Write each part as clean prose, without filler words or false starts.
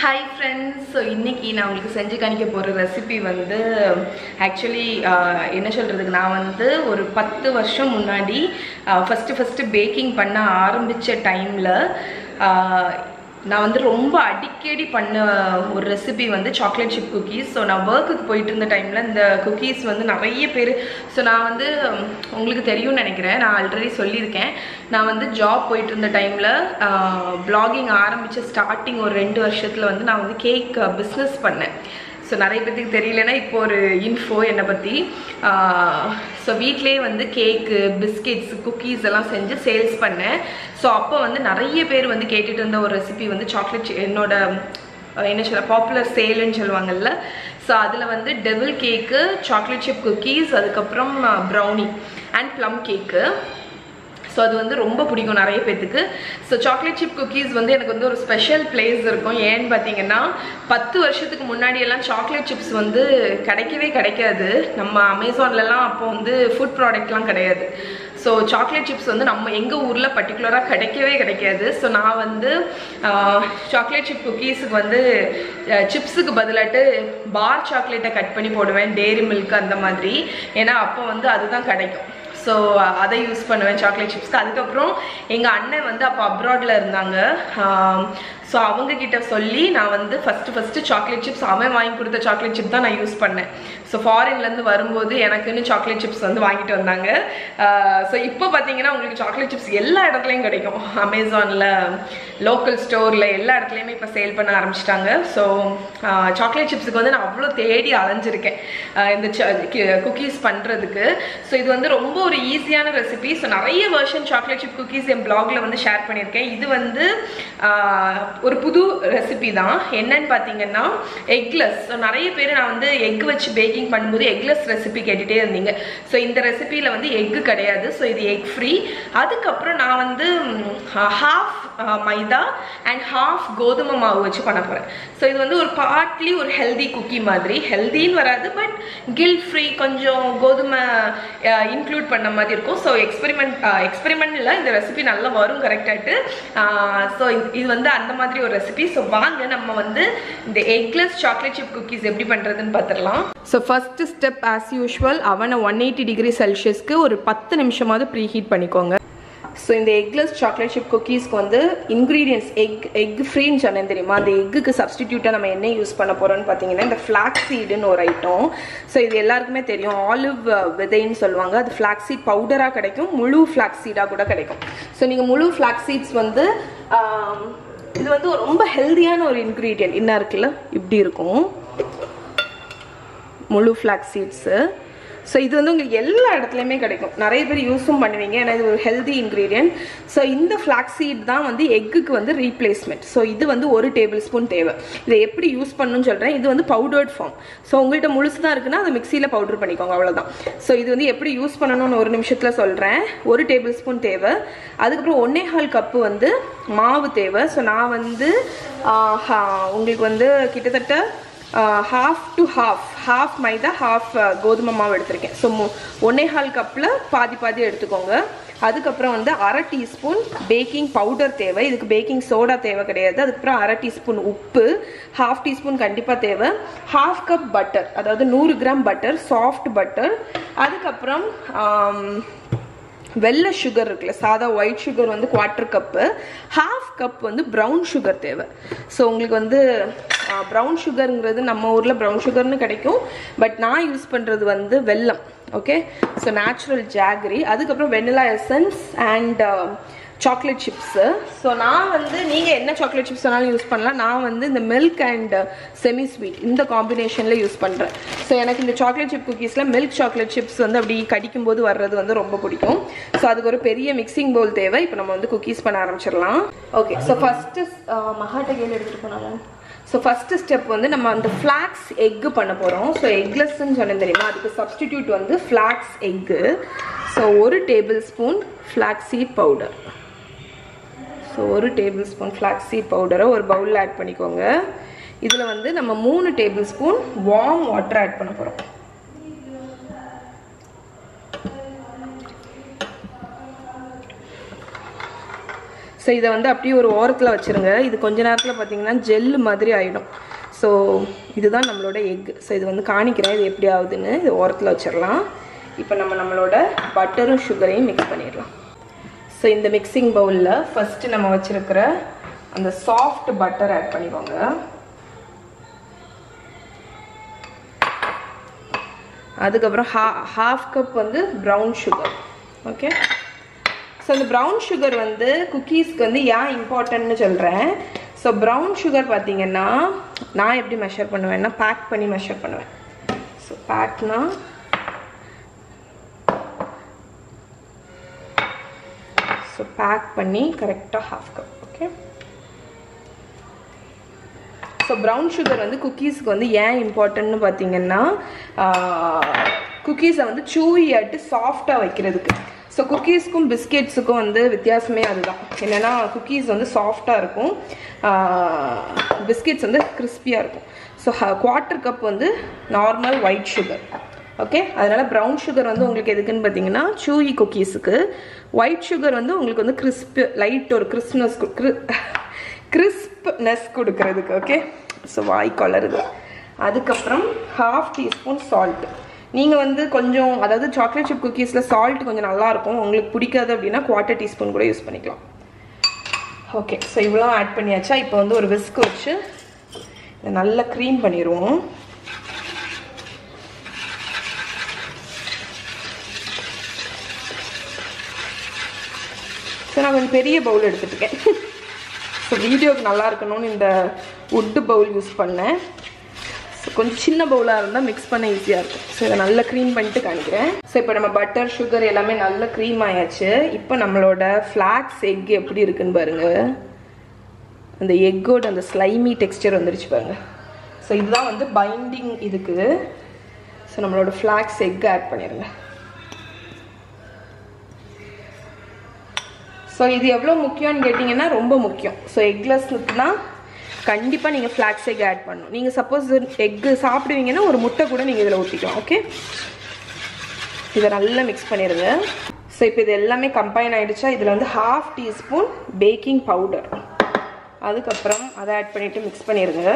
Hi friends, so inniki na ungalku senju kanikka pora recipe vandu actually enna solradhukku na vandu oru 10 varsham munadi first baking panna aarambicha time la நான் வந்து ரொம்ப அடிக்கடி பண்ண ஒரு recipe வந்து chocolate chip cookies. So நான் வர்க்குக்கு போயிட்டு இருந்த டைம்ல இந்த குக்கீஸ் வந்து நிறைய பேர் சோ நான் வந்து உங்களுக்கு தெரியும் நினைக்கிறேன். நான் ஆல்ரெடி சொல்லியிருக்கேன். நான் வந்து ஜாப் போயிட்டு இருந்த டைம்ல ப்ளாகிங் ஆரம்பிச்ச ஸ்டார்டிங் ஒரு 2 வருஷத்துல வந்து நான் வந்து கேக் பிசினஸ் பண்ணேன். சோ நிறைய பேருக்கு தெரியலனா இப்போ ஒரு இன்ஃபோ என்ன பத்தி. சோ வீட்லயே வந்து கேக், பிஸ்கெட்ஸ், குக்கீஸ் எல்லாம் செஞ்சு சேல்ஸ் பண்ணேன். சோ அப்ப வந்து நிறைய பேர் வந்து கேட்டிட்டு இருந்த ஒரு ரெசிபி வந்து சாக்லேட் என்னோட என்ன சொல்ல பாப்புலர் சேல்னு சொல்வாங்கல்ல. சோ அதுல வந்து devil cake, chocolate chip cookies, அதுக்கு அப்புறம் brownie and plum cake. So அது வந்து ரொம்ப பிடிக்கும் நிறைய பேருக்கு. சோ சாக்லேட் சிப் குக்கீஸ் வந்து எனக்கு வந்து ஒரு ஸ்பெஷல் பிளேஸ் இருக்கும். ஏன்னு பார்த்தீங்கன்னா 10 வருஷத்துக்கு முன்னாடி எல்லாம் சாக்லேட் சிப்ஸ் வந்து கிடைக்கவே கிடைக்காது. நம்ம அமேசான்லலாம் அப்போ வந்து ஃபுட் ப்ராடக்ட்லாம் கிடையாது. ஸோ சாக்லேட் சிப்ஸ் வந்து நம்ம எங்கள் ஊரில் பர்டிகுலராக கிடைக்கவே கிடைக்காது. ஸோ நான் வந்து சாக்லேட் சிப் குக்கீஸுக்கு வந்து சிப்ஸுக்கு பதிலாட்டு பார் சாக்லேட்டை கட் பண்ணி போடுவேன், டெய்ரி மில்க் அந்த மாதிரி. ஏன்னா அப்போ வந்து அதுதான் கிடைக்கும். ஸோ அதை யூஸ் பண்ணுவேன் சாக்லேட் சிப்ஸ்க்கு. அதுக்கப்புறம் எங்கள் அண்ணன் வந்து அப்போ அப்ராடில் இருந்தாங்க. ஸோ அவங்கக்கிட்ட சொல்லி நான் வந்து ஃபஸ்ட்டு சாக்லேட் சிப்ஸ் அவன் வாங்கி கொடுத்த சாக்லேட் சிப் தான் நான் யூஸ் பண்ணேன். ஸோ ஃபாரின்லேருந்து வரும்போது எனக்குன்னு சாக்லேட் சிப்ஸ் வந்து வாங்கிட்டு வந்தாங்க. ஸோ இப்போ பார்த்தீங்கன்னா உங்களுக்கு சாக்லேட் சிப்ஸ் எல்லா இடத்துலையும் கிடைக்கும். அமேசானில், லோக்கல் ஸ்டோரில் எல்லா இடத்துலையுமே இப்போ சேல் பண்ண ஆரம்பிச்சிட்டாங்க. ஸோ சாக்லேட் சிப்ஸுக்கு வந்து நான் அவ்வளோ தேடி அலைஞ்சிருக்கேன் இந்த குக்கீஸ் பண்ணுறதுக்கு. ஸோ இது வந்து ரொம்ப ஒரு ஈஸியான ரெசிபி. ஸோ நிறைய வெர்ஷன் சாக்லேட் சிப் குக்கீஸ் என் பிளாகில் வந்து ஷேர் பண்ணியிருக்கேன். இது வந்து ஒரு புது ரெசிபி தான். என்னன்னு பார்த்தீங்கன்னா எக்லெஸ். ஸோ நிறைய பேர் நான் வந்து எக் வச்சு பேக்கிங் பண்ணும்போது எக்லெஸ் ரெசிபி கேட்டுகிட்டே இருந்தீங்க. ஸோ இந்த ரெசிபியில் வந்து எக்கு கிடையாது. ஸோ இது எக் ஃப்ரீ. அதுக்கப்புறம் நான் வந்து ஹாஃப் மைதா அண்ட் ஹாஃப் கோதுமை மாவு வச்சு பண்ண போகிறேன். ஸோ இது வந்து ஒரு பார்ட்லி ஒரு ஹெல்தி குக்கி மாதிரி. ஹெல்தின்னு வராது, பட் கில் ஃப்ரீ, கொஞ்சம் கோதுமை இன்க்ளூட் பண்ண மாதிரி இருக்கும். ஸோ எக்ஸ்பெரிமெண்ட் இல்லை, இந்த ரெசிபி நல்லா வரும் கரெக்டாகிட்டு. ஸோ இது வந்து அந்த மாதிரி ஒரு ரெசிபி. ஸோ வாங்க நம்ம வந்து இந்த எக்லெஸ் சாக்லேட் சிப் குக்கீஸ் எப்படி பண்ணுறதுன்னு பார்த்துடலாம். So first step as usual அவனை 180 டிகிரி செல்சியஸ்க்கு ஒரு 10 நிமிஷமாவது ப்ரீ ஹீட் பண்ணிக்கோங்க. ஸோ இந்த எக்லெஸ் சாக்லேட் சிப் குக்கீஸ்க்கு வந்து இன்க்ரீடியன்ஸ் எக் ஃப்ரீன்னு சொன்னேன் தெரியுமா. அந்த எக்குக்கு சப்ஸ்டிடியூட்டாக நம்ம என்ன யூஸ் பண்ண போகிறோம்னு பார்த்தீங்கன்னா இந்த ஃப்ளாக்ஸ் சீடுன்னு ஒரு ஐட்டம். ஸோ இது எல்லாருக்குமே தெரியும். ஆலிவ் விதைன்னு சொல்லுவாங்க. அது ஃப்ளாக்ஸ் சீட் பவுடராக கிடைக்கும், முழு ஃப்ளாக்ஸ் சீடாக கூட கிடைக்கும். ஸோ நீங்கள் முழு ஃப்ளாக்ஸ் சீட்ஸ் வந்து இது வந்து ரொம்ப ஹெல்தியான ஒரு இன்க்ரீடியன்ட். என்ன இருக்குல்ல இப்படி இருக்கும் முழு ஃப்ளாக்ஸ் சீட்ஸு. ஸோ இது வந்து உங்களுக்கு எல்லா இடத்துலையுமே கிடைக்கும். நிறைய பேர் யூஸும் பண்ணுவீங்க, ஏன்னா இது ஒரு ஹெல்தி இன்க்ரீடியன்ட். ஸோ இந்த ஃப்ளாக்ஸ் சீட் தான் வந்து எக்குக்கு வந்து ரீப்ளேஸ்மெண்ட். ஸோ இது வந்து 1 டேபிள் ஸ்பூன் தேவை. இதை எப்படி யூஸ் பண்ணணும்னு சொல்கிறேன். இது வந்து பவுடர்ட் ஃபார்ம். ஸோ உங்கள்கிட்ட முழுசு தான் இருக்குன்னா அதை மிக்சியில் பவுடர் பண்ணிக்கோங்க, அவ்வளோதான். ஸோ இது வந்து எப்படி யூஸ் பண்ணணும்னு ஒரு நிமிஷத்தில் சொல்கிறேன். 1 டேபிள் ஸ்பூன் தேவை. அதுக்கப்புறம் 1.25 கப்பு வந்து மாவு தேவை. ஸோ நான் வந்து உங்களுக்கு வந்து கிட்டத்தட்ட ஹாஃப் மைதா ஹாஃப் கோதுமை மாவு எடுத்திருக்கேன். ஸோ 1.25 கப்பில் பாதி பாதி எடுத்துக்கோங்க. அதுக்கப்புறம் வந்து 1/2 டீஸ்பூன் பேக்கிங் பவுடர் தேவை. இதுக்கு பேக்கிங் சோடா தேவை கிடையாது. அதுக்கப்புறம் 1/2 டீஸ்பூன் உப்பு, 1/2 டீஸ்பூன் கண்டிப்பாக தேவை. 1/2 கப் பட்டர், அதாவது 100 கிராம் பட்டர், சாஃப்ட் பட்டர். அதுக்கப்புறம் வெள்ளை சுகர் இருக்குல்ல, சாதா ஒயிட் சுகர் வந்து 1/4 கப்பு. 1/2 கப் வந்து ப்ரௌன் சுகர் தேவை. ஸோ உங்களுக்கு வந்து ப்ரௌன் சுகருங்கிறது நம்ம ஊரில் ப்ரௌன் சுகர்னு கிடைக்கும், பட் நான் யூஸ் பண்ணுறது வந்து வெல்லம். Okay, so natural jaggery. அதுக்கப்புறம் vanilla essence and chocolate chips. So நான் வந்து நீங்கள் என்ன சாக்லேட் சிப்ஸ் வேணாலும் யூஸ் பண்ணலாம். நான் வந்து இந்த மில்க் அண்ட் செமி ஸ்வீட் இந்த காம்பினேஷனில் யூஸ் பண்ணுறேன். ஸோ எனக்கு இந்த சாக்லேட் சிப் குக்கீஸில் மில்க் சாக்லேட் சிப்ஸ் வந்து அப்படி கடிக்கும்போது வர்றது வந்து ரொம்ப பிடிக்கும். ஸோ அதுக்கு ஒரு பெரிய மிக்சிங் பவுல் தேவை. இப்போ நம்ம வந்து குக்கீஸ் பண்ண ஆரம்பிச்சிடலாம். ஓகே, ஸோ ஃபஸ்ட்டு மகாட்டகையில் எடுத்துகிட்டு போனாலும். ஸோ ஃபஸ்ட்டு ஸ்டெப் வந்து நம்ம அந்த ஃப்ளாக்ஸ் எக்கு பண்ண போகிறோம். ஸோ எக்லெஸ்ன்னு சொன்னேன் தெரியுமா. அதுக்கு சப்ஸ்டிடியூட் வந்து flax egg. So 1 tablespoon flax seed powder. So 1 tablespoon flax seed பவுடரை ஒரு பவுலில் ஆட் பண்ணிக்கோங்க. இதில் வந்து நம்ம 3 tablespoon warm water add பண்ண போகிறோம். ஸோ ஸோ இதை வந்து அப்படியே ஒரு ஓரத்தில் வச்சுருங்க. இது கொஞ்ச நேரத்தில் பார்த்திங்கன்னா ஜெல்லு மாதிரி ஆகிடும். ஸோ இதுதான் நம்மளோட எக். ஸோ இது வந்து காணிக்கிறேன் இது எப்படி ஆகுதுன்னு. இது ஓரத்தில் வச்சிடலாம். இப்போ நம்ம நம்மளோட பட்டரும் சுகரையும் மிக்ஸ் பண்ணிடலாம். ஸோ இந்த மிக்சிங் பவுலில் ஃபஸ்ட்டு நம்ம வச்சுருக்கிற அந்த சாஃப்ட் பட்டர் ஆட் பண்ணிக்கோங்க. அதுக்கப்புறம் ஹாஃப் கப் வந்து ப்ரௌன் சுகர். ஓகே, ஸோ இந்த ப்ரௌன் சுகர் வந்து குக்கீஸ்க்கு வந்து ஏன் இம்பார்ட்டன்ட்னு சொல்கிறேன். ஸோ ப்ரௌன் சுகர் பார்த்திங்கன்னா நான் எப்படி மெஷர் பண்ணுவேன்னா பேக் பண்ணி மெஷர் பண்ணுவேன். ஸோ பேக்னா ஸோ பேக் பண்ணி கரெக்டாக half cup. Okay, so brown sugar வந்து குக்கீஸ்க்கு வந்து ஏன் இம்பார்ட்டன்ட்னு பார்த்திங்கன்னா குக்கீஸை வந்து சூவியாட்டு சாஃப்டாக வைக்கிறதுக்கு. ஸோ குக்கீஸ்க்கும் பிஸ்கெட்ஸுக்கும் வந்து வித்தியாசமே அதுதான். என்னென்னா குக்கீஸ் வந்து சாஃப்டாக இருக்கும், பிஸ்கெட்ஸ் வந்து கிறிஸ்பியாக இருக்கும். ஸோ குவார்ட்டர் கப் வந்து நார்மல் ஒயிட் சுகர். ஓகே, அதனால் ப்ரௌன் சுகர் வந்து உங்களுக்கு எதுக்குன்னு பார்த்தீங்கன்னா சூயி குக்கீஸுக்கு, ஒயிட் சுகர் வந்து உங்களுக்கு வந்து கிறிஸ்பு லைட் ஒரு கிறிஸ்ப்னஸ் கொடுக்கறதுக்கு. ஓகே, ஸோ வாய் கலருது. அதுக்கப்புறம் ஹாஃப் டீஸ்பூன் சால்ட்டு. நீங்கள் வந்து கொஞ்சம் அதாவது சாக்லேட் சிப் குக்கீஸில் சால்ட் கொஞ்சம் நல்லாயிருக்கும். உங்களுக்கு பிடிக்காது அப்படின்னா குவார்ட்டர் டீஸ்பூன் கூட யூஸ் பண்ணிக்கலாம். ஓகே, ஸோ இவ்வளோ ஆட் பண்ணியாச்சா. இப்போ வந்து ஒரு விஸ்க் வச்சு இதை நல்லா க்ரீம் பண்ணிடுவோம். ஸோ நான் கொஞ்சம் பெரிய பவுல் எடுத்துகிட்ருக்கேன். ஸோ வீடியோவுக்கு நல்லா இருக்கணும்னு இந்த உட்டு பவுல் யூஸ் பண்ணேன். கொஞ்சம் சின்ன பவுலாக இருந்தால் மிக்ஸ் பண்ண ஈஸியாக இருக்கும். ஸோ இதை நல்லா க்ரீம் பண்ணிட்டு காமிக்கிறேன். ஸோ இப்போ நம்ம பட்டர் சுகர் எல்லாமே நல்லா க்ரீம் ஆயாச்சு. இப்போ நம்மளோட ஃப்ளாக்ஸ் எக் எப்படி இருக்குன்னு பாருங்கள். அந்த எக்கோட அந்த ஸ்லைமி டெக்ஸ்டர் வந்துருச்சு பாருங்கள். ஸோ இதுதான் வந்து பைண்டிங் இதுக்கு. ஸோ நம்மளோட ஃப்ளாக்ஸ் எக் ஆட் பண்ணிடுங்க. ஸோ இது எவ்வளோ முக்கியம்னு கேட்டிங்கன்னா ரொம்ப முக்கியம். ஸோ எக்லெஸ்னா கண்டிப்பாக நீங்கள் ஃப்ளாக்ஸ் எக் ஆட் பண்ணணும். நீங்கள் சப்போஸ் எக்கு சாப்பிடுவீங்கன்னா ஒரு முட்டை கூட நீங்கள் இதில் ஊற்றிக்கலாம். ஓகே, இதை நல்லா மிக்ஸ் பண்ணிடுங்க. ஸோ இப்போ இது எல்லாமே கம்பைன் ஆகிடுச்சா. இதில் வந்து ஹாஃப் டீஸ்பூன் பேக்கிங் பவுடர், அதுக்கப்புறம் அதை ஆட் பண்ணிவிட்டு மிக்ஸ் பண்ணிடுங்க.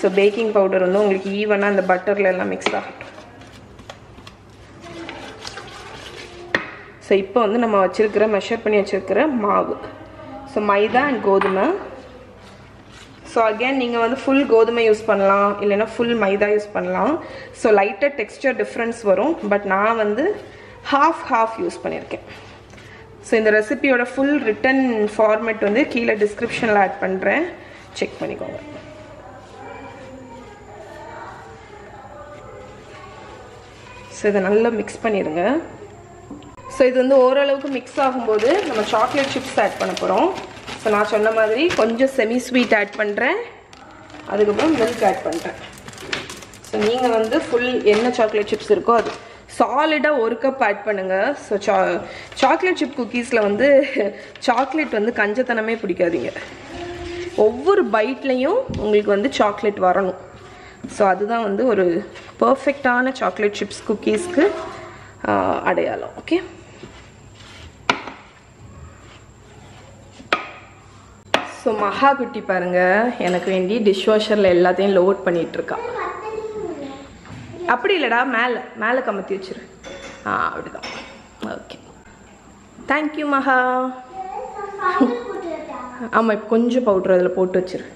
ஸோ பேக்கிங் பவுடர் வந்து உங்களுக்கு ஈவனாக அந்த பட்டரில் எல்லாம் மிக்ஸ் ஆகட்டும். ஸோ இப்போ வந்து நம்ம வச்சுருக்கிற மெஷர் பண்ணி வச்சுருக்கிற மாவு, ஸோ மைதா அண்ட் கோதுமை. ஸோ அகேன் நீங்கள் வந்து ஃபுல் கோதுமை யூஸ் பண்ணலாம், இல்லைன்னா ஃபுல் மைதா யூஸ் பண்ணலாம். ஸோ லைட்டாக டெக்ஸ்டர் டிஃப்ரென்ஸ் வரும். பட் நான் வந்து ஹாஃப் ஹாஃப் யூஸ் பண்ணியிருக்கேன். ஸோ இந்த ரெசிபியோட ஃபுல் ரிட்டன் ஃபார்மேட் வந்து கீழே டிஸ்கிரிப்ஷனில் ஆட் பண்ணுறேன், செக் பண்ணிக்கோங்க. ஸோ இதை நல்லா மிக்ஸ் பண்ணிடுங்க. ஸோ இது வந்து ஓரளவுக்கு மிக்ஸ் ஆகும்போது நம்ம சாக்லேட் சிப்ஸ் ஆட் பண்ண போகிறோம். ஸோ நான் சொன்ன மாதிரி கொஞ்சம் செமி ஸ்வீட் ஆட் பண்ணுறேன், அதுக்கப்புறம் மில்க் ஆட் பண்ணுறேன். ஸோ நீங்கள் வந்து ஃபுல் என்ன சாக்லேட் சிப்ஸ் இருக்கோ அது சாலிடாக ஒரு கப் ஆட் பண்ணுங்கள். ஸோ சாக்லேட் சிப் குக்கீஸில் வந்து சாக்லேட் வந்து கஞ்சத்தனமே பிடிக்காதீங்க. ஒவ்வொரு பைட்லையும் உங்களுக்கு வந்து சாக்லேட் வரணும். ஸோ அதுதான் வந்து ஒரு பர்ஃபெக்டான சாக்லேட் சிப்ஸ் குக்கீஸ்க்கு அடையாளம். ஓகே, ஸோ மகா குட்டி பாருங்கள் எனக்கு வேண்டி டிஷ்வாஷரில் எல்லாத்தையும் லோட் பண்ணிகிட்ருக்கா. அப்படி இல்லைடா, மேலே மேலே கமத்தி வச்சிரு. அப்படி தான். ஓகே, தேங்க்யூ மகா. ஆமாம், இப்போ கொஞ்சம் பவுட்ரு அதில் போட்டு வச்சிரு.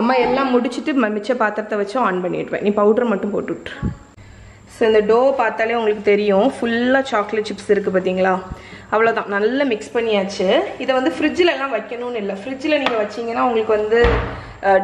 அம்மா எல்லாம் முடிச்சுட்டு மிச்ச பாத்திரத்தை வச்சு ஆன் பண்ணிவிடுவேன். நீ பவுட்ரு மட்டும் போட்டு விட்ரு. ஸோ இந்த டோ பார்த்தாலே உங்களுக்கு தெரியும் ஃபுல்லாக சாக்லேட் சிப்ஸ் இருக்குது பார்த்தீங்களா. அவ்வளோதான், நல்லா மிக்ஸ் பண்ணியாச்சு. இதை வந்து ஃப்ரிட்ஜிலலாம் வைக்கணும்னு இல்லை. ஃப்ரிட்ஜில் நீங்கள் வச்சிங்கன்னா உங்களுக்கு வந்து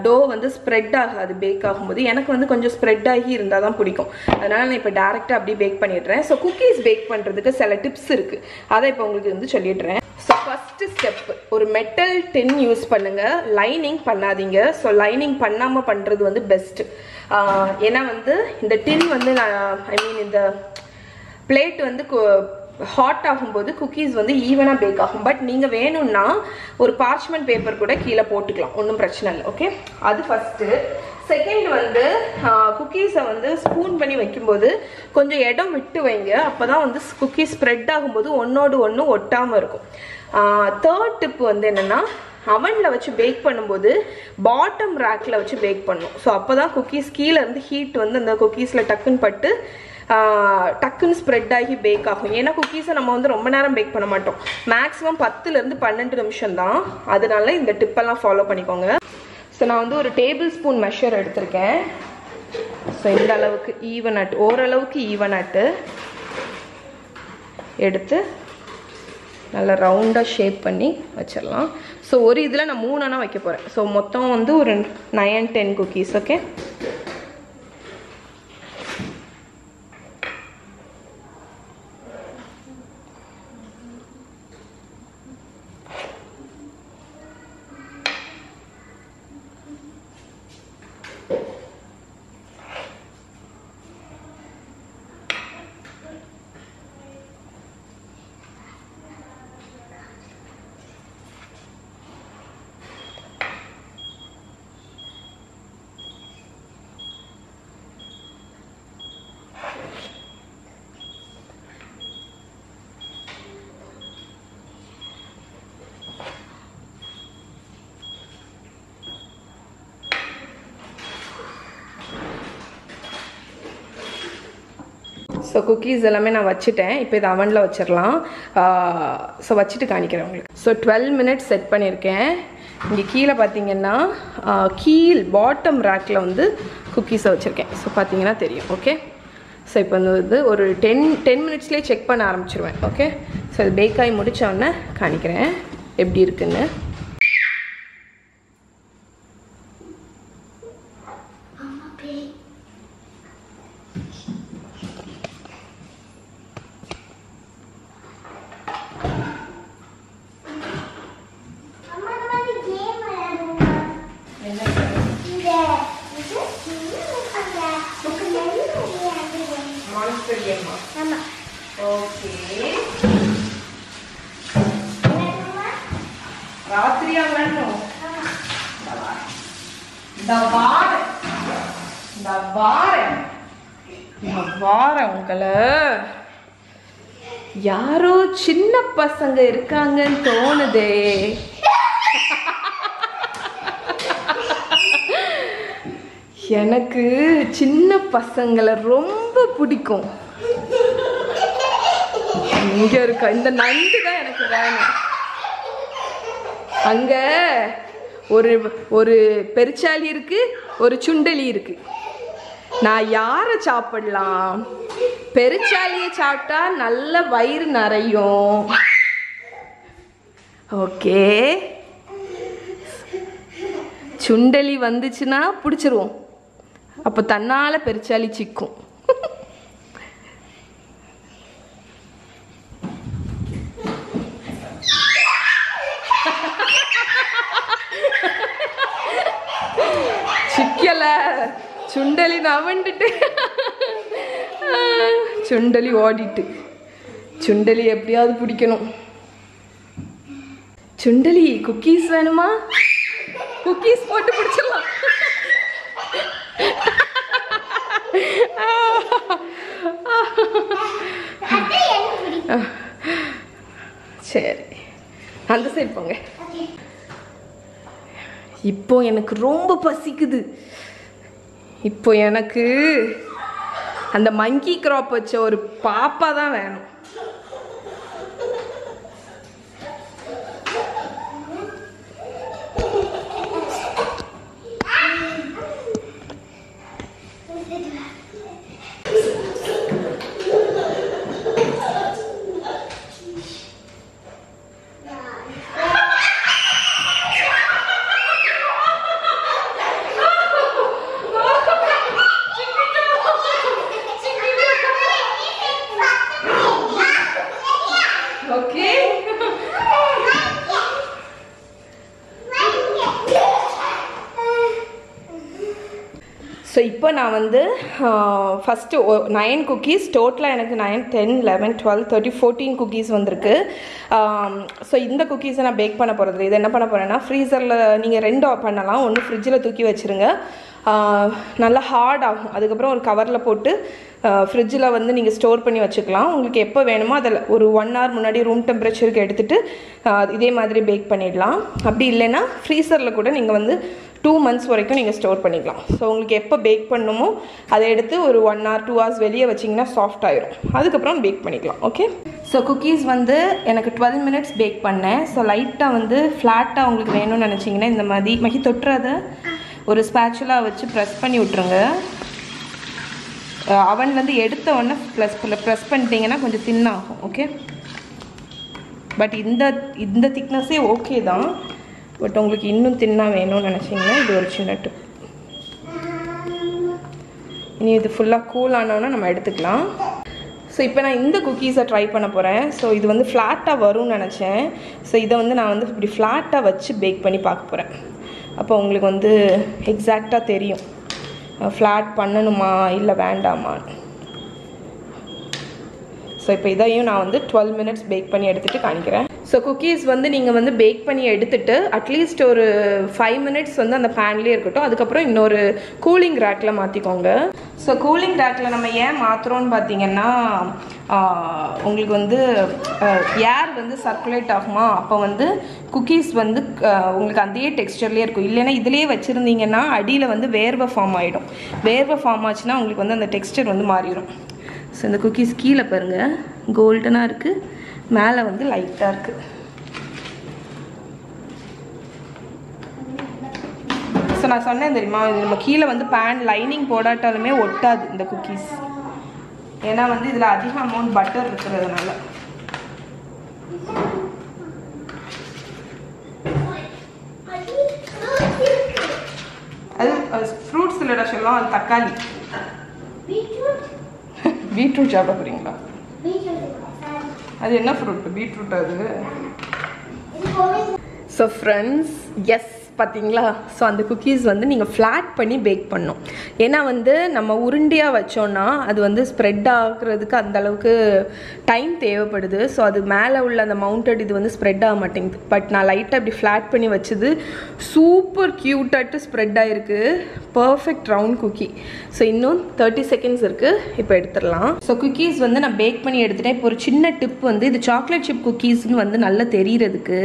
டோ வந்து ஸ்ப்ரெட் ஆகாது பேக் ஆகும்போது. எனக்கு வந்து கொஞ்சம் ஸ்ப்ரெட் ஆகி இருந்தால் தான் பிடிக்கும். அதனால் நான் இப்போ டேரெக்டாக அப்படியே பேக் பண்ணிடுறேன். ஸோ குக்கீஸ் பேக் பண்ணுறதுக்கு சில டிப்ஸ் இருக்குது, அதை இப்போ உங்களுக்கு வந்து சொல்லிடுறேன். ஸோ ஃபஸ்ட்டு ஸ்டெப், ஒரு மெட்டல் டின் யூஸ் பண்ணுங்கள். லைனிங் பண்ணாதீங்க. ஸோ லைனிங் பண்ணாமல் பண்ணுறது வந்து பெஸ்ட்டு. ஏன்னா வந்து இந்த டின் வந்து இந்த பிளேட் வந்து ஹாட் ஆகும்போது குக்கீஸ் வந்து ஈவனாக பேக் ஆகும். பட் நீங்கள் வேணும்னா ஒரு பார்ச்மெண்ட் பேப்பர் கூட கீழே போட்டுக்கலாம், ஒன்றும் பிரச்சனை இல்லை. ஓகே, அது ஃபஸ்ட்டு. செகண்ட் வந்து குக்கீஸை வந்து ஸ்பூன் பண்ணி வைக்கும்போது கொஞ்சம் இடம் விட்டு வைங்க. அப்போ தான் வந்து குக்கீஸ் ஸ்ப்ரெட் ஆகும்போது ஒன்றோடு ஒன்று ஒட்டாமல் இருக்கும். Third tip is oven வச்சு பேக் பண்ணும்போது bottom rackல வச்சு பேக் பண்ணனும் சோ அப்பதான் cookies கீழ இருந்து heat வந்து அந்த cookiesல டக்குன்னு பட்டு டக்குன்னு ஸ்ப்ரெட் ஆகி பேக் ஆகும் ஏனா cookies நம்ம வந்து ரொம்ப நேரம் பேக் பண்ண மாட்டோம் maximum 10 ல இருந்து 12 நிமிஷம் தான் அதனால இந்த டிப் எல்லாம் ஃபாலோ பண்ணிக்கோங்க சோ நான் வந்து ஒரு டேபிள்ஸ்பூன் மெஷர் எடுத்துர்க்கேன் சோ இந்த அளவுக்கு ஈவன் அட் ஓரளவுக்கு ஈவன் அட் எடுத்து நல்ல ரவுண்டா ஷேப் பண்ணி வச்சிரலாம் சோ ஒரு இதுல நான் 3 அண்ணா வைக்க போறேன் சோ மொத்தம் வந்து ஒரு 9 and 10 cookies okay So cookies எல்லாமே நான் வச்சிட்டேன் இப்போ இத அவன்ல வச்சிரலாம் சோ வச்சிட்டு காணிக்கிறேன் உங்களுக்கு சோ 12 minutes செட் பண்ணிருக்கேன் இங்க கீழ பாத்தீங்கன்னா கீழ் பாட்டம் rackல வந்து cookies வச்சிருக்கேன் சோ பாத்தீங்கன்னா தெரியும் ஓகே சோ இப்போ வந்து ஒரு 10 minutesலயே செக் பண்ண ஆரம்பிச்சிடுவேன் ஓகே சோ இது பேக் ஆகி முடிச்ச உடனே காணிக்கிறேன் எப்படி இருக்குன்னு யாரோ சின்ன பசங்க இருக்காங்கன்னு தோணுதே எனக்கு சின்ன பசங்களை ரொம்ப பிடிக்கும் இங்க இருக்க இந்த நண்டு தான் எனக்கு வேணும் அங்க ஒரு ஒரு பெருச்சாலி இருக்கு ஒரு சுண்டலி இருக்கு நான் யாரை சாப்பிடலாம் பெருச்சாலியை சாப்பிட்டா நல்ல வயிறு நிறையும் ஓகே சுண்டலி வந்துச்சுன்னா பிடிச்சிருவோம் அப்போ தன்னால பெருச்சாலி சிக்கும் சிக்கல சுண்டலி நவண்டுட்டு சுண்டலி ஓடிட்டு சுண்டலி எப்படியாவது பிடிக்கணும் சுண்டலி குக்கீஸ் வேணுமா குக்கீஸ் போட்டு பிடிச்சலாம் சரி அந்த சைடு போங்க இப்போ எனக்கு ரொம்ப பசிக்குது இப்போ எனக்கு அந்த மங்கி கிராப் வச்ச ஒரு பாப்பா தான் வேணும் So இப்போ நான் வந்து first 9 cookies total எனக்கு 9 10 11 12 13 14 cookies வந்திருக்கு. So இந்த cookies நான் bake பண்ண போறது இல்ல. இத என்ன பண்ண போறேன்னா freezerல நீங்க ரெண்டோ பண்ணலாம். ஒன்னு fridgeல தூக்கி வச்சிருங்க. நல்ல hard ஆகும். அதுக்கு அப்புறம் ஒரு கவர்ல போட்டு fridgeல வந்து நீங்க ஸ்டோர் பண்ணி வச்சுக்கலாம். உங்களுக்கு எப்ப வேணுமோ அத ஒரு 1 hour முன்னாடி room temperature க்கு எடுத்துட்டு இதே மாதிரி பேக் பண்ணிடலாம். அப்படி இல்லனா freezerல கூட நீங்க வந்து 2 months வரைக்கும் நீங்க ஸ்டோர் பண்ணிக்கலாம். சோ உங்களுக்கு எப்ப பேக் பண்ணனுமோ அதை எடுத்து ஒரு 1 hour 2 hours வெளிய வச்சீங்கனா சாஃப்ட் ஆயிடும். அதுக்கு அப்புறம் பேக் பண்ணிக்கலாம். ஓகே. சோ குக்கீஸ் வந்து எனக்கு 12 minutes பேக் பண்ணேன். சோ லைட்டா வந்து ஃப்ளாட்டா உங்களுக்கு வேணும்னு நினைச்சீங்கனா இந்த மாதிரி மகி தொட்றாத ஒரு ஸ்பாச்சுலா வச்சு பிரஸ் பண்ணி விட்டுருங்க. அவன்ல இருந்து எடுத்த உடனே பிரஸ் பண்ணிட்டீங்கனா கொஞ்சம் thin ஆகும். ஓகே. பட் இந்த thickness ஏ ஓகே தான். But உங்களுக்கு இன்னும் தின்னா வேணும்னு நினைச்சீங்கன்னா இது ஒரு சின்ன டிப். இனி இது ஃபுல்லா கூல் ஆனானே நம்ம எடுத்துக்கலாம். சோ இப்போ நான் இந்த குக்கீஸை ட்ரை பண்ண போறேன். சோ இது வந்து ஃப்ளாட்டா வரும்னு நினைச்சேன். சோ இத வந்து நான் வந்து இப்படி ஃப்ளாட்டா வச்சு பேக் பண்ணி பார்க்க போறேன். அப்ப உங்களுக்கு வந்து எக்ஸாக்ட்டா தெரியும். ஃப்ளாட் பண்ணணுமா இல்ல வேண்டாமா. சோ இப்போ இதையும் நான் வந்து 12 minutes பேக் பண்ணி எடுத்துட்டு காமிக்கிறேன். So cookies வந்து நீங்க வந்து பேக் பண்ணி எடுத்துட்டு at least ஒரு 5 minutes வந்து அந்த panலயே இருக்கட்டும். அதுக்கு அப்புறம் இன்னொரு cooling rackல மாத்திக்கோங்க. So cooling rackல நம்ம ஏன் மாத்துறோம்னு பாத்தீங்கன்னா உங்களுக்கு வந்து air வந்து circulate ஆகுமா அப்ப வந்து cookies வந்து உங்களுக்கு அதே டெக்ஸ்சர்லயே இருக்கும். இல்லனா இதுலயே வச்சிருந்தீங்கன்னா அடியில வந்து வேர்வை ஃபார்ம் ஆயிடும். வேர்வை ஃபார்ம் ஆச்சுனா உங்களுக்கு வந்து அந்த டெக்ஸ்சர் வந்து மாறிடும். So இந்த cookies கீழ பாருங்க கோல்டனா இருக்கு. மேல வந்து லைட்டா இருக்கு. சோ நான் சொன்னேன் தெரியுமா இது நம்ம கீழ வந்து pan lining போடாட்டாலுமே ஒட்டாது இந்த குக்கீஸ். ஏனா வந்து இதுல அதிக amount butter இருக்குதுனால. அது fruits இல்லடா சொல்லலாம் தக்காளி. beetroot beetroot சாப்பிட போறீங்களா? அது என்ன fruit beetroot அது. So friends, yes பாத்தீங்களா? சோ அந்த cookies வந்து நீங்க flat பண்ணி bake பண்ணனும். ஏனா வந்து நம்ம உருண்டையா வச்சோம்னா அது வந்து spread ஆகிறதுக்கு அந்த அளவுக்கு டைம் தேவைப்படுது. சோ அது மேலே உள்ள அந்த மவுண்டட் இது வந்து spread ஆக மாட்டேங்குது. பட் நான் லைட்டா இப்படி flat பண்ணி வச்சது சூப்பர் கியூட்டா spread ஆயிருக்கு. perfect round cookie. சோ இன்னும் 30 seconds இருக்கு. இப்போ எடுத்துறலாம். சோ cookies வந்து நான் bake பண்ணி எடுத்துட்டேன். இப்போ ஒரு சின்ன டிப் வந்து இது chocolate chip cookies னு வந்து நல்லா தெரியிறதுக்கு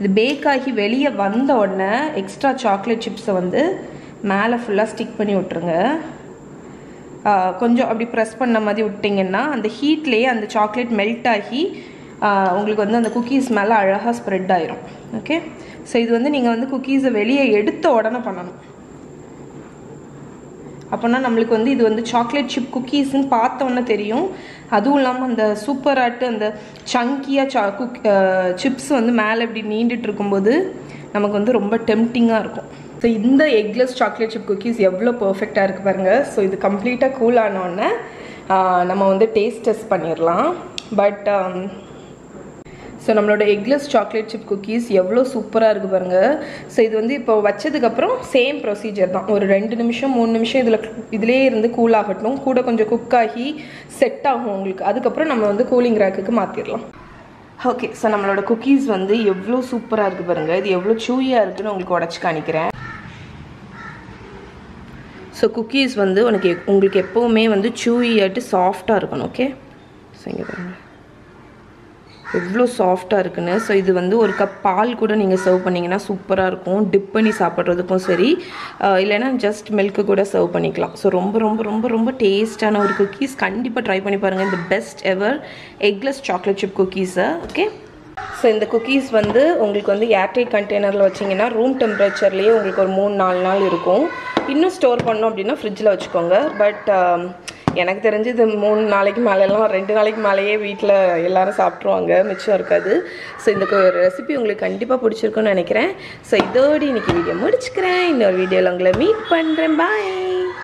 இது bake ஆகி வெளிய வந்த உடனே எக்ஸ்ட்ரா சாக்லேட் சிப்ஸ் வந்து மேலே ஃபுல்லா ஸ்டிக் பண்ணி விட்டுருங்க. கொஞ்சம் அப்படி பிரஸ் பண்ண மாதிரி விட்டீங்கன்னா அந்த ஹீட்லயே அந்த சாக்லேட் மெல்ட் ஆகி உங்களுக்கு வந்து அந்த குக்கீஸ் மேல அழகா ஸ்ப்ரெட் ஆயிடும். ஓகே. சோ இது வந்து நீங்க வந்து குக்கீஸை வெளிய எடுத்த உடனே பண்ணணும். அப்பனா நமக்கு வந்து இது வந்து சாக்லேட் சிப் குக்கீஸ் ன்னு பார்த்த உடனே தெரியும். அதுவும் இல்லாம அந்த சூப்பர் ஆட் அந்த சங்கியா சிப்ஸ் வந்து மேல இப்படி நீண்டிட்டு இருக்கும்போது நமக்கு வந்து ரொம்ப டெம்ப்டிங்கா இருக்கும். சோ இந்த எக்லெஸ் சாக்லேட் சிப் குக்கீஸ் எவ்வளவு பெர்ஃபெக்ட்டா இருக்கு பாருங்க. சோ இது கம்ப்ளீட்டா கூல் ஆன உடனே நம்ம வந்து டேஸ்ட் டெஸ்ட் பண்ணிரலாம். பட் சோ நம்மளோட எக்லெஸ் சாக்லேட் சிப் குக்கீஸ் எவ்வளவு சூப்பரா இருக்கு பாருங்க. சோ இது வந்து இப்போ வச்சதுக்கு அப்புறம் சேம் ப்ரோசீஜர் தான். ஒரு 2 நிமிஷம் 3 நிமிஷம் இதுலயே இருந்து கூல் ஆகட்டும். கூட கொஞ்சம் குக் ஆகி செட் ஆகும் உங்களுக்கு. அதுக்கு அப்புறம் நம்ம வந்து கூலிங் ராக்குக்கு மாத்திரலாம். ஓகே. சோ நம்மளோட குக்கீஸ் வந்து எவ்வளவு சூப்பரா இருக்கு பாருங்க. இது எவ்வளவு chewy-ஆ இருக்குன்னு உங்களுக்கு உடைச்சு காமிக்கிறேன். சோ குக்கீஸ் வந்து உங்களுக்கு எப்பவுமே வந்து chewy-ஆட்டு சாஃப்ட்டா இருக்கணும். ஓகே. சோ இங்க பாருங்க எவ்வளவு சாஃப்ட்டா இருக்குன்னு. சோ இது வந்து ஒரு கப் பால் கூட நீங்க சர்வ் பண்ணீங்கனா சூப்பரா இருக்கும். டிப் பண்ணி சாப்பிடுறதுக்கும் சரி இல்லனா ஜஸ்ட் milk கூட சர்வ் பண்ணிக்கலாம். சோ ரொம்ப ரொம்ப ரொம்ப ரொம்ப டேஸ்டான ஒரு குக்கீஸ். கண்டிப்பா ட்ரை பண்ணி பாருங்க. The best ever eggless chocolate chip cookies. Okay. So இந்த குக்கீஸ் வந்து உங்களுக்கு வந்து ஏர்டைட் கண்டெய்னர்ல வச்சீங்கனா ரூம் டெம்பரேச்சர்லயே உங்களுக்கு ஒரு 3-4 நாள் இருக்கும். இன்னும் ஸ்டோர் பண்ணனும் அப்படினா ஃப்ரிட்ஜ்ல வச்சுக்கோங்க. பட் எனக்கு தெரிஞ்சு இது 3 நாளைக்கு மேலலாம் 2 நாளைக்கு மேலயே வீட்ல எல்லாரும் சாப்பிடுவாங்க. மிச்சம் இருக்காது. சோ இந்த ரெசிபி உங்களுக்கு கண்டிப்பா பிடிச்சிருக்கும்னு நினைக்கிறேன். சோ இதோட இன்னைக்கு வீடியோ முடிச்சுக்கிறேன். இன்னொரு வீடியோல உங்களை மீட் பண்றேன். பை.